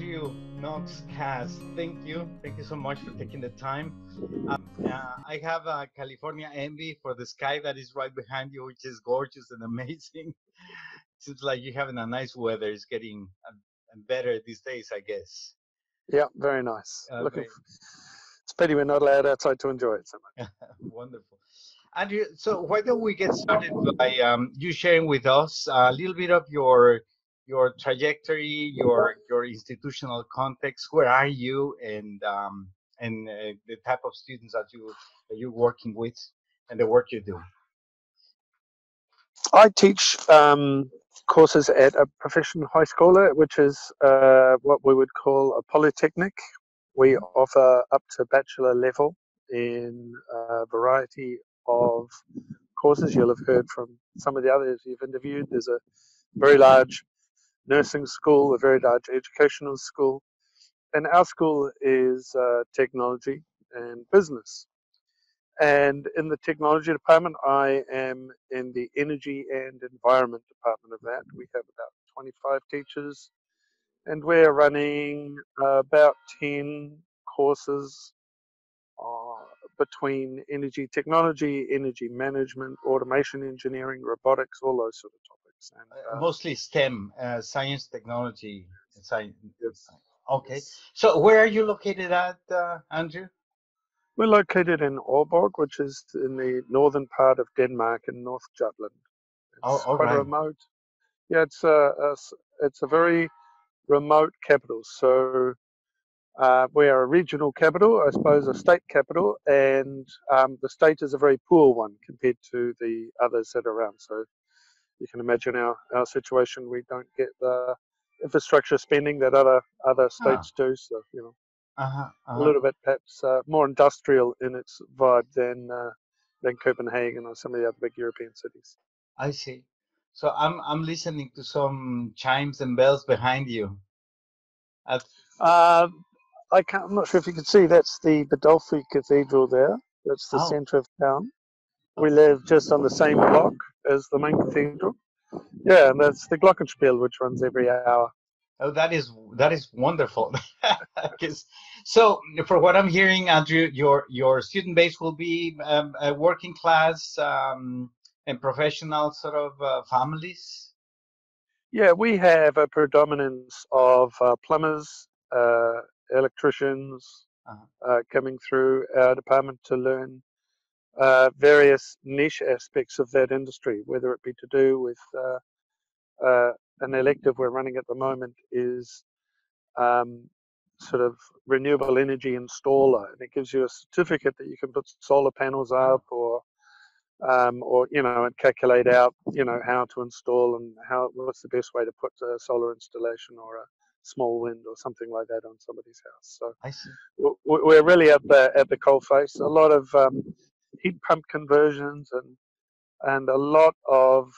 Andrew Knox Cass. Thank you so much for taking the time. I have a California envy for the sky that is right behind you, which is gorgeous and amazing. Seems like you're having a nice weather. It's getting better these days, I guess. Yeah, very nice. It's a pity we're not allowed outside to enjoy it so much. Wonderful. Andrew, so why don't we get started by you sharing with us a little bit of your trajectory, your institutional context. Where are you, and the type of students that you're working with, and the work you do? I teach courses at a professional high schooler, which is what we would call a polytechnic. We offer up to bachelor level in a variety of courses. You'll have heard from some of the others you've interviewed. There's a very large nursing school, a very large educational school, and our school is technology and business. And in the technology department, I am in the energy and environment department of that. We have about 25 teachers, and we're running about 10 courses between energy technology, energy management, automation engineering, robotics, all those sort of topics. And, mostly STEM, science, technology, and science. Okay. So where are you located at, Andrew? We're located in Aalborg, which is in the northern part of Denmark in North Jutland. It's quite remote. Yeah, it's a very remote capital. So we are a regional capital, I suppose a state capital, and the state is a very poor one compared to the others that are around. So you can imagine our situation. We don't get the infrastructure spending that other states do. So, you know, a little bit perhaps more industrial in its vibe than Copenhagen or some of the other big European cities. I see. So I'm listening to some chimes and bells behind you. I'm not sure if you can see. That's the Badolfi Cathedral there. That's the centre of town. We live just on the same block as the main cathedral. Yeah, and that's the glockenspiel, which runs every hour. Oh, that is wonderful. So, for what I'm hearing, Andrew, your student base will be a working class and professional sort of families? Yeah, we have a predominance of plumbers, electricians coming through our department to learn various niche aspects of that industry, whether it be to do with an elective we're running at the moment is sort of renewable energy installer, and it gives you a certificate that you can put solar panels up or you know, and calculate out, you know, how to install and what's the best way to put a solar installation or a small wind or something like that on somebody's house. So I see. We're really at the coalface. A lot of heat pump conversions and a lot of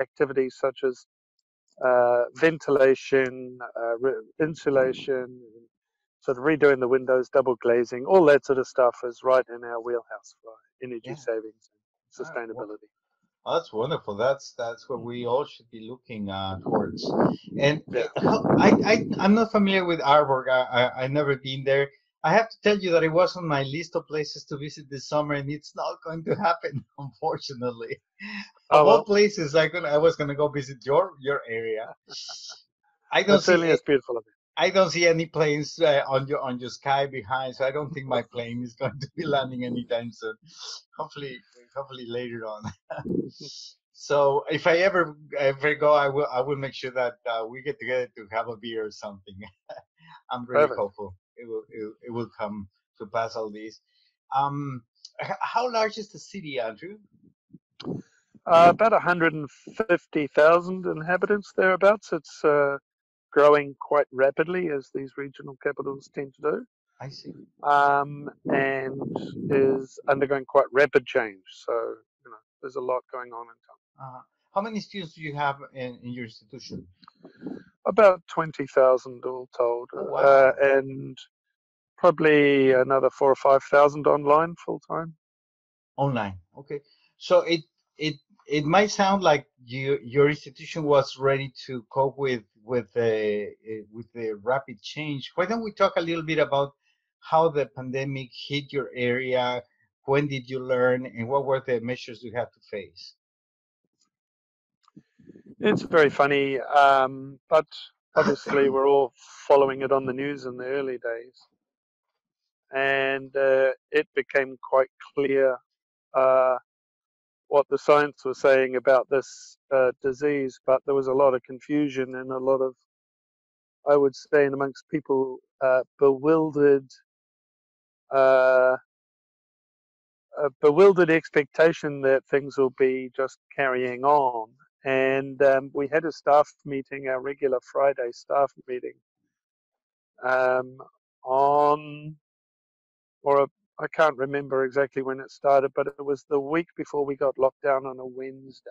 activities such as ventilation, insulation, sort of redoing the windows, double glazing, all that sort of stuff is right in our wheelhouse for energy savings and sustainability. Oh, that's wonderful. That's what we all should be looking towards. And I'm not familiar with Aalborg. I've never been there. I have to tell you that it was on my list of places to visit this summer, and it's not going to happen, unfortunately. Of all places, I was going to go visit your area. I don't see it's beautiful. I don't see any planes on your sky behind, so I don't think my plane is going to be landing anytime soon. Hopefully later on. So if I ever go, I will make sure that we get together to have a beer or something. I'm really hopeful it will come to pass all these. How large is the city, Andrew? About 150,000 inhabitants thereabouts. It's growing quite rapidly, as these regional capitals tend to do. I see. And is undergoing quite rapid change. So, you know, there's a lot going on in town. How many students do you have in your institution? About 20,000 all told. Oh, wow. And probably another 4,000 or 5,000 online full time. Online, okay. So it it might sound like your institution was ready to cope with the rapid change. Why don't we talk a little bit about how the pandemic hit your area? When did you learn, and what were the measures you had to face? It's very funny, but obviously we're all following it on the news in the early days, and it became quite clear what the science was saying about this disease, but there was a lot of confusion and a lot of, I would say, amongst people, bewildered expectation that things will be just carrying on. And we had a staff meeting, our regular Friday staff meeting, I can't remember exactly when it started, but it was the week before we got locked down on a Wednesday.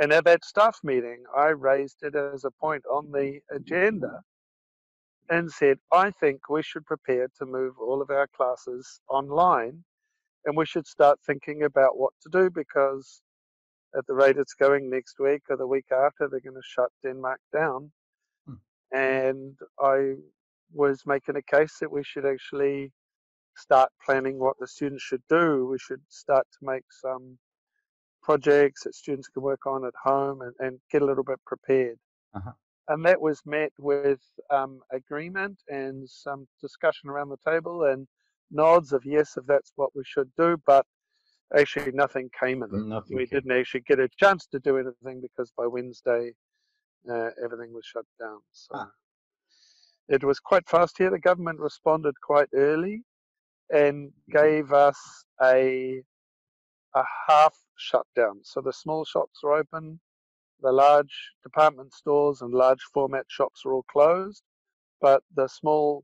And at that staff meeting, I raised it as a point on the agenda and said, I think we should prepare to move all of our classes online, and we should start thinking about what to do, because at the rate it's going next week or the week after, they're going to shut Denmark down. And I was making a case that we should actually start planning what the students should do. We should start to make some projects that students can work on at home and get a little bit prepared. And that was met with agreement and some discussion around the table and nods of yes, if that's what we should do, but actually nothing came of it. We didn't actually get a chance to do anything, because by Wednesday everything was shut down. So it was quite fast here. The government responded quite early and gave us a half shutdown. So the small shops are open, the large department stores and large format shops are all closed, but the small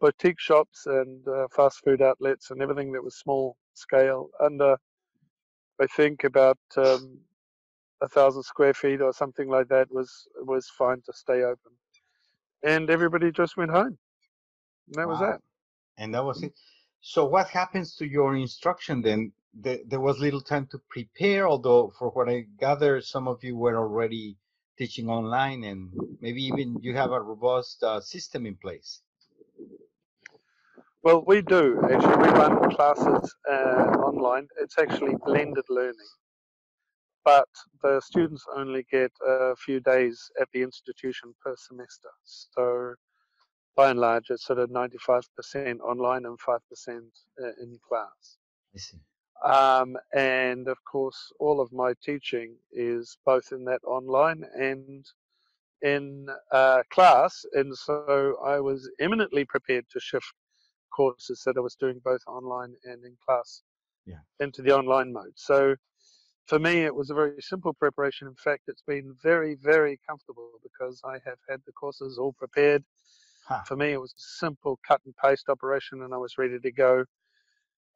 boutique shops and fast food outlets and everything that was small scale under, I think, about 1,000 square feet or something like that was fine to stay open. And everybody just went home. And that was that. And that was it. So what happens to your instruction then? There was little time to prepare, although for what I gather, some of you were already teaching online, and maybe even you have a robust system in place. Well, we do. Actually, we run classes online. It's actually blended learning. But the students only get a few days at the institution per semester. So by and large, it's sort of 95% online and 5% in class. I see. And of course, all of my teaching is both in that online and in class. And so I was eminently prepared to shift courses that I was doing both online and in class into the online mode. So for me, it was a very simple preparation. In fact, it's been very, very comfortable because I have had the courses all prepared. For me, it was a simple cut and paste operation, and I was ready to go.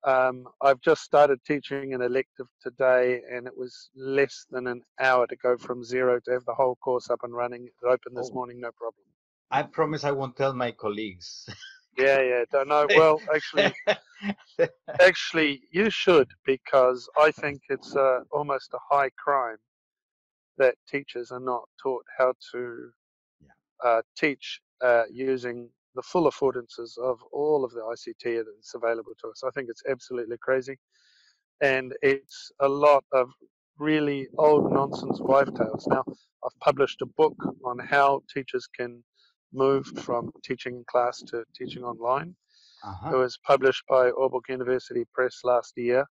I've just started teaching an elective today, and it was less than an hour to go from zero to have the whole course up and running. It opened this morning, no problem. I promise I won't tell my colleagues. Yeah, don't know. Well, actually, you should, because I think it's almost a high crime that teachers are not taught how to teach using the full affordances of all of the ICT that's available to us. I think it's absolutely crazy. And it's a lot of really old nonsense wife tales. Now, I've published a book on how teachers can move from teaching in class to teaching online. It was published by Orbuck University Press last year.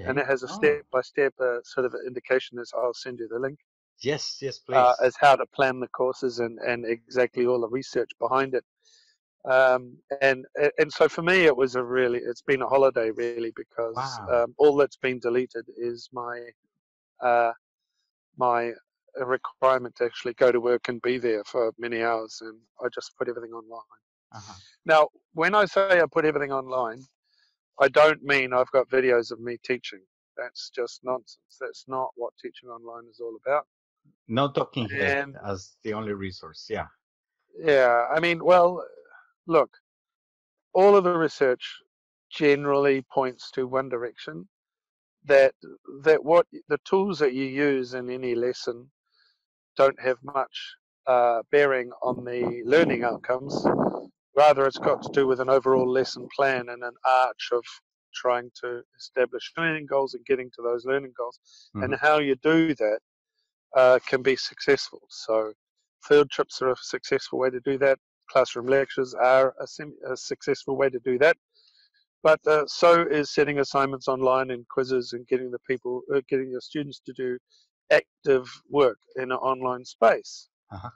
And it has a step-by-step sort of indication, as I'll send you the link. Yes, please. As how to plan the courses and exactly all the research behind it. And so for me, it's been a holiday really, because all that's been deleted is my requirement to actually go to work and be there for many hours, and I just put everything online. Now, when I say I put everything online, I don't mean I've got videos of me teaching. That's just nonsense. That's not what teaching online is all about. No talking head as the only resource. Yeah, I mean, well, look, all of the research generally points to one direction, that what the tools that you use in any lesson don't have much bearing on the learning outcomes. Rather, it's got to do with an overall lesson plan and an arch of trying to establish learning goals and getting to those learning goals. Mm-hmm. And how you do that can be successful. So field trips are a successful way to do that. Classroom lectures are a successful way to do that. But so is setting assignments online and quizzes and getting the people, getting your students to do active work in an online space. Uh-huh.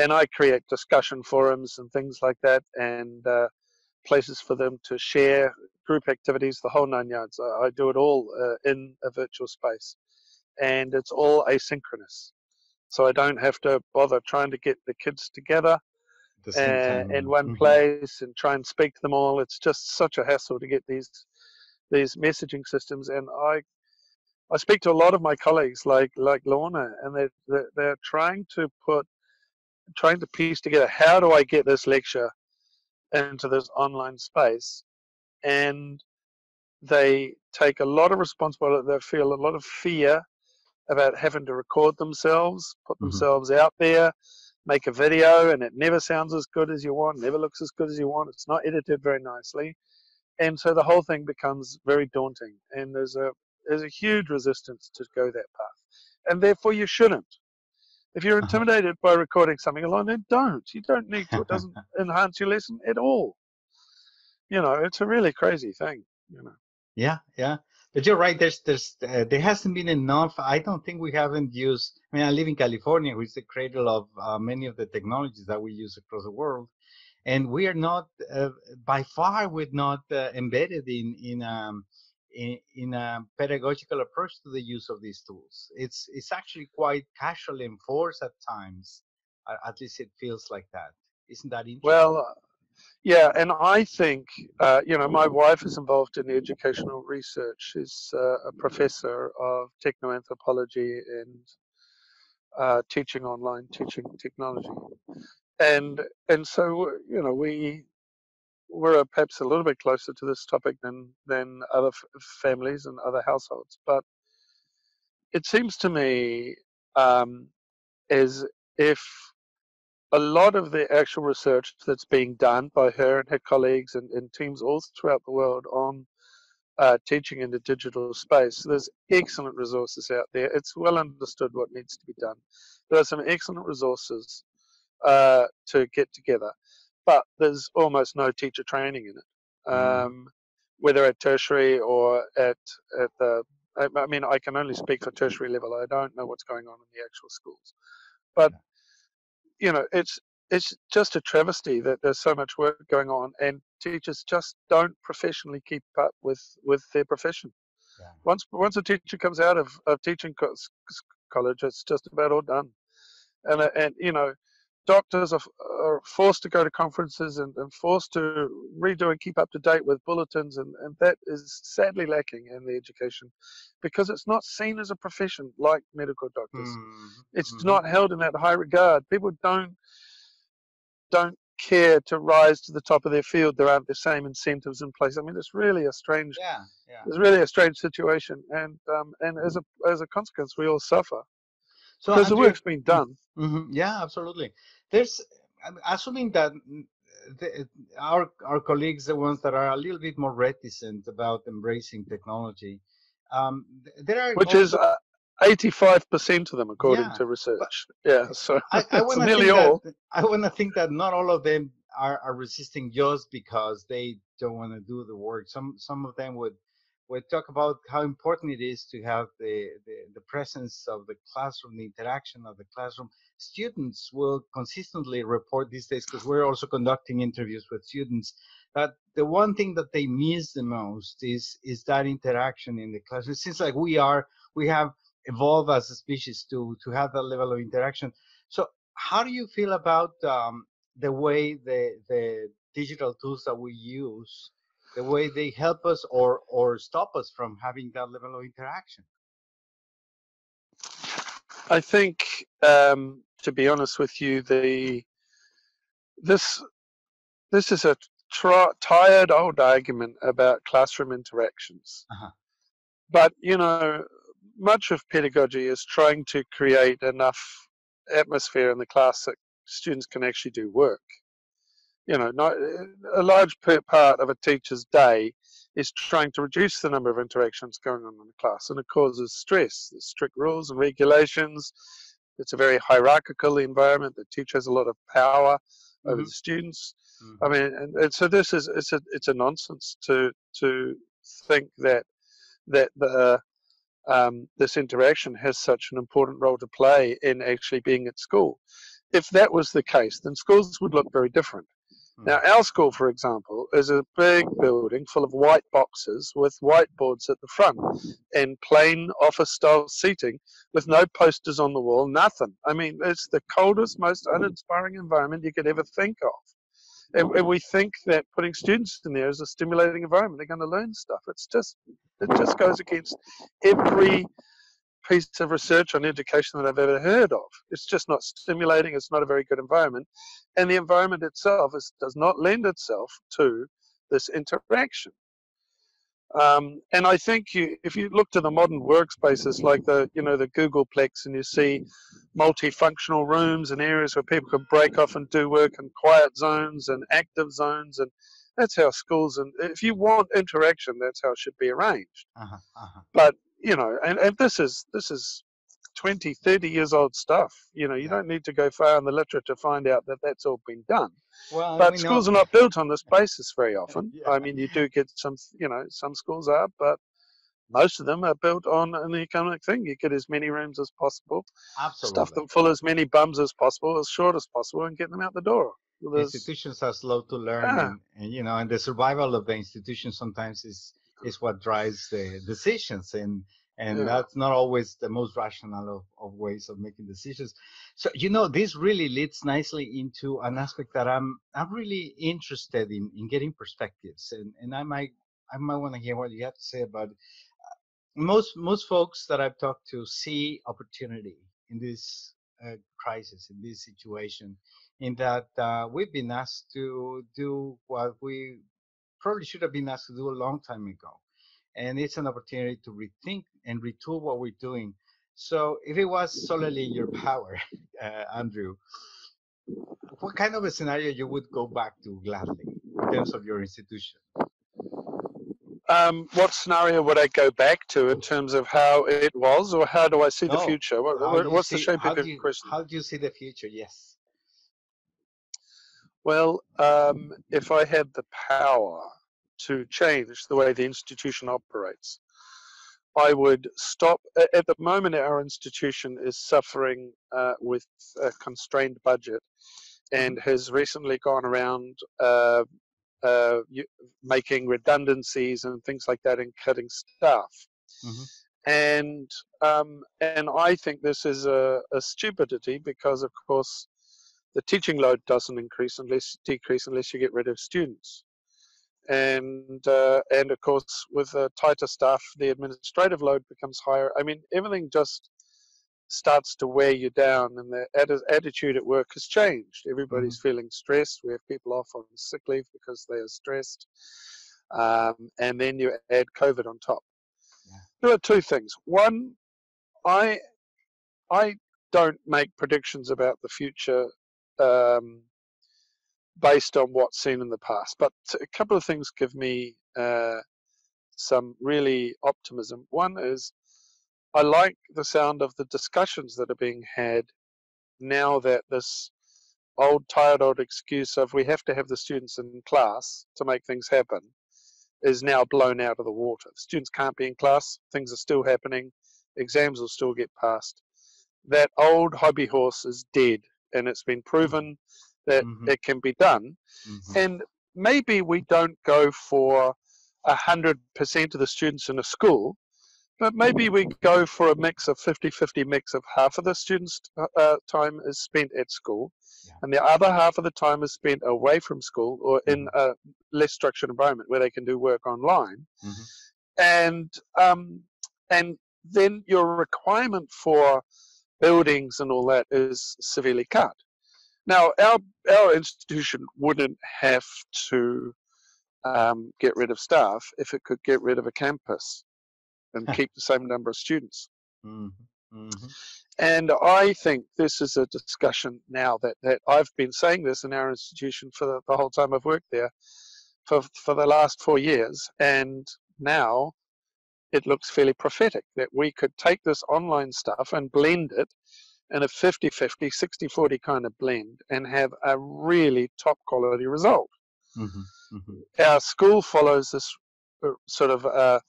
And I create discussion forums and things like that, and places for them to share group activities, the whole nine yards. I do it all in a virtual space, and it's all asynchronous. So I don't have to bother trying to get the kids together in one mm-hmm. place and try and speak to them all. It's just such a hassle to get these messaging systems. And I speak to a lot of my colleagues like Lorna, and they're trying to piece together, how do I get this lecture into this online space? And they take a lot of responsibility. They feel a lot of fear about having to record themselves, put mm-hmm. themselves out there, make a video, and it never sounds as good as you want, never looks as good as you want, it's not edited very nicely. And so the whole thing becomes very daunting, and there's a huge resistance to go that path. And therefore you shouldn't. If you're intimidated by recording something alone, then don't. You don't need to. It doesn't enhance your lesson at all. You know, it's a really crazy thing, you know. Yeah, yeah. But you're right, there hasn't been enough. I don't think we haven't used, I mean, I live in California, which is the cradle of many of the technologies that we use across the world. And we are not, by far, we're not embedded in a pedagogical approach to the use of these tools. It's actually quite casually enforced at times. At least it feels like that. Isn't that interesting? Well, yeah, and I think, you know, my wife is involved in educational research. She's a professor of techno-anthropology and teaching online, teaching technology. And so, you know, we're perhaps a little bit closer to this topic than other families and other households. But it seems to me as if a lot of the actual research that's being done by her and her colleagues and teams all throughout the world on teaching in the digital space, there's excellent resources out there. It's well understood what needs to be done. There are some excellent resources to get together. But there's almost no teacher training in it, whether at tertiary or at the, I mean, I can only speak for tertiary level. I don't know what's going on in the actual schools. But, you know, it's just a travesty that there's so much work going on and teachers just don't professionally keep up with their profession. Yeah. Once a teacher comes out of teaching college, it's just about all done. And you know, doctors are forced to go to conferences and forced to redo and keep up to date with bulletins, and that is sadly lacking in the education because it's not seen as a profession like medical doctors. Mm-hmm. It's not held in that high regard. People don't care to rise to the top of their field. There aren't the same incentives in place. I mean, it's really a strange, It's really a strange situation, and as a consequence, we all suffer. So because the work's been done. Mm-hmm, yeah, absolutely. Assuming that our colleagues, the ones that are a little bit more reticent about embracing technology, there are... Which is 85% of them, according to research. So I nearly all. I want to think that not all of them are resisting just because they don't want to do the work. Some of them would... We talk about how important it is to have the presence of the classroom, the interaction of the classroom. Students will consistently report these days, because we're also conducting interviews with students, that the one thing that they miss the most is that interaction in the classroom. It seems like we have evolved as a species to have that level of interaction. So how do you feel about the way the digital tools that we use, the way they help us or stop us from having that level of interaction? I think, to be honest with you, this is a tired old argument about classroom interactions. Uh-huh. But, you know, much of pedagogy is trying to create enough atmosphere in the class that students can actually do work. You know, not, a large part of a teacher's day is trying to reduce the number of interactions going on in the class, and it causes stress. There's strict rules and regulations. It's a very hierarchical environment. The teacher has a lot of power over the students. I mean, and so this is it's a nonsense to think that this interaction has such an important role to play in actually being at school. If that was the case, then schools would look very different. Now, our school, for example, is a big building full of white boxes with whiteboards at the front and plain office-style seating with no posters on the wall, nothing. I mean, it's the coldest, most uninspiring environment you could ever think of. And we think that putting students in there is a stimulating environment. They're going to learn stuff. It just goes against every piece of research on education that I've ever heard of. It's just not stimulating. It's not a very good environment, and the environment itself does not lend itself to this interaction. And I think if you look to the modern workspaces like the Googleplex, and you see multifunctional rooms and areas where people can break off and do work, and quiet zones and active zones, and that's how schools. And if you want interaction, that's how it should be arranged. But you know, and this is 20, 30 years old stuff. You know, you don't need to go far in the literature to find out that that's all been done. Well, but schools are not built on this basis very often. I mean, you do get some, you know, some schools are, but most of them are built on an economic thing. You get as many rooms as possible, stuff them full as many bums as possible, as short as possible, and get them out the door. There's, institutions are slow to learn, and you know, and the survival of the institution sometimes is what drives the decisions, and that's not always the most rational of ways of making decisions. So, you know, this really leads nicely into an aspect that I'm really interested in getting perspectives, and I might want to hear what you have to say about it. Most folks that I've talked to see opportunity in this crisis, in this situation, in that we've been asked to do what we probably should have been asked to do a long time ago. And it's an opportunity to rethink and retool what we're doing. So if it was solely in your power, Andrew, what kind of a scenario you would go back to gladly in terms of your institution? What scenario would I go back to in terms of how it was, or how do I see the future? What's the shape of your question? How do you see the future? Yes. Well, if I had the power to change the way the institution operates, I would stop. At the moment, our institution is suffering with a constrained budget, and has recently gone around making redundancies and things like that, and cutting staff. And I think this is a stupidity, because, of course, the teaching load doesn't decrease unless you get rid of students. And of course, with a tighter staff, the administrative load becomes higher. I mean, everything just starts to wear you down, and the attitude at work has changed. Everybody's feeling stressed. We have people off on sick leave because they are stressed. And then you add COVID on top. There are two things. One, I don't make predictions about the future based on what's seen in the past, but a couple of things give me some really optimism. One is, I like the sound of the discussions that are being had now that this tired old excuse of we have to have the students in class to make things happen is now blown out of the water. The students can't be in class, things are still happening, exams will still get passed. That old hobby horse is dead, and it's been proven that it can be done. And maybe we don't go for 100% of the students in a school, but maybe we go for a mix of 50-50 mix of half of the students' time is spent at school, and the other half of the time is spent away from school or in a less structured environment where they can do work online. And then your requirement for buildings and all that is severely cut. Now, our institution wouldn't have to get rid of staff if it could get rid of a campus. and keep the same number of students. Mm-hmm. Mm-hmm. And I think this is a discussion now that I've been saying this in our institution for the whole time I've worked there, for the last 4 years. And now it looks fairly prophetic that we could take this online stuff and blend it in a 50-50, 60-40 kind of blend and have a really top quality result. Mm-hmm. Mm-hmm. Our school follows this sort of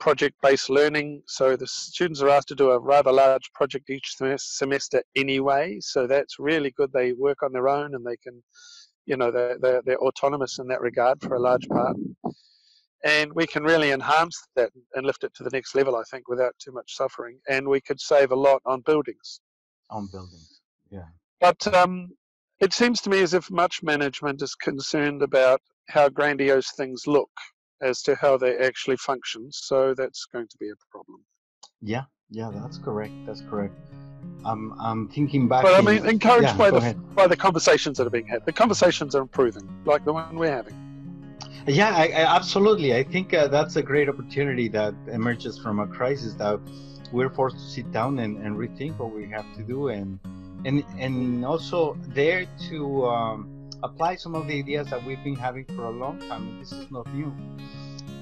project-based learning, so the students are asked to do a rather large project each semester anyway, so that's really good. They work on their own and they can, you know, they're autonomous in that regard for a large part. And we can really enhance that and lift it to the next level, I think, without too much suffering. And we could save a lot on buildings. On buildings, yeah. But it seems to me as if much management is concerned about how grandiose things look as to how they actually function. So that's going to be a problem. Yeah, yeah, that's correct. That's correct. I'm thinking back. But I mean, encouraged by the conversations that are being had. The conversations are improving, like the one we're having. Yeah, I absolutely. I think that's a great opportunity that emerges from a crisis that we're forced to sit down and rethink what we have to do, and also there to apply some of the ideas that we've been having for a long time. And this is not new,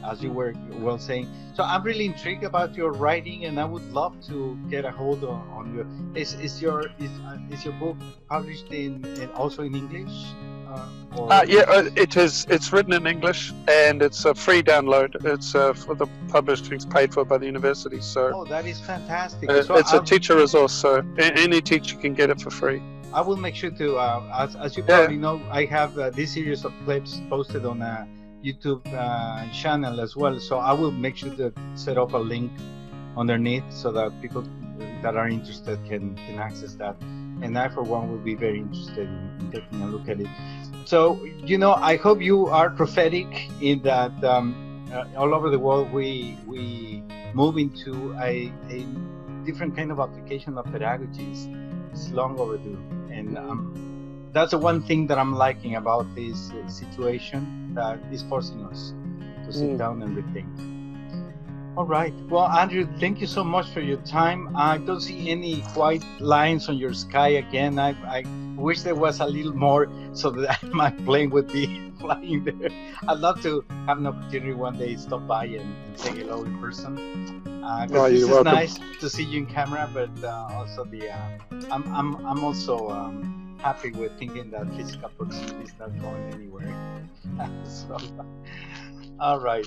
as you were well saying. So I'm really intrigued about your writing, and I would love to get a hold on your. Is your book published in also in English? Yeah, it is. It's written in English, and it's a free download. It's for the publishing's paid for by the university. So that is fantastic. So it's a teacher resource, so any teacher can get it for free. I will make sure to, as you probably know, I have this series of clips posted on a YouTube channel as well. So I will make sure to set up a link underneath so that people that are interested can access that. And I, for one, will be very interested in taking a look at it. So, you know, I hope you are prophetic in that all over the world we move into a different kind of application of pedagogies. It's long overdue. And that's the one thing that I'm liking about this situation that is forcing us to sit down and rethink. All right. Well, Andrew, thank you so much for your time. I don't see any white lines on your sky again. I wish there was a little more so that my plane would be flying there. I'd love to have an opportunity one day to stop by and say hello in person. It's nice to see you in camera, but also I'm also happy with thinking that physical proximity is not going anywhere. So, all right.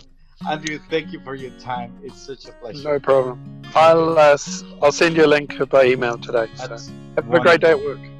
Andrew, thank you for your time. It's such a pleasure. No problem. I'll send you a link by email today. So. Have a great day at work.